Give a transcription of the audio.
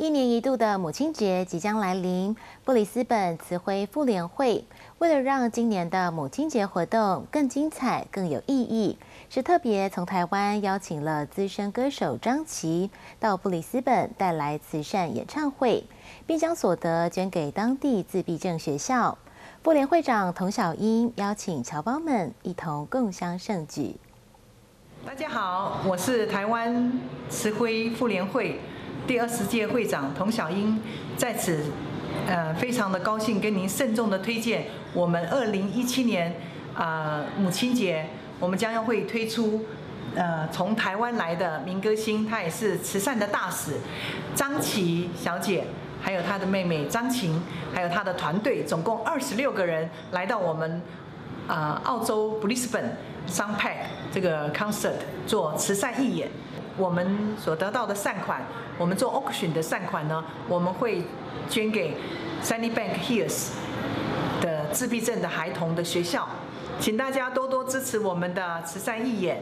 一年一度的母亲节即将来临，布里斯本慈晖妇联会为了让今年的母亲节活动更精彩、更有意义，是特别从台湾邀请了资深歌手张琪到布里斯本带来慈善演唱会，并将所得捐给当地自闭症学校。妇联会长童小英邀请侨胞们一同共襄盛举。 大家好，我是台湾慈晖妇联会第20届会长童小英，在此非常的高兴跟您慎重的推荐我们2017年母亲节，我们将会推出从台湾来的民歌星，她也是慈善的大使张琪小姐，还有她的妹妹张晴，还有她的团队，总共26个人来到我们澳洲布里斯本 Sun Park 这个 concert 做慈善义演，我们所得到的善款，我们做 auction 的善款呢，我们会捐给 Sunny Bank Hills 的自闭症的孩童的学校，请大家多多支持我们的慈善义演。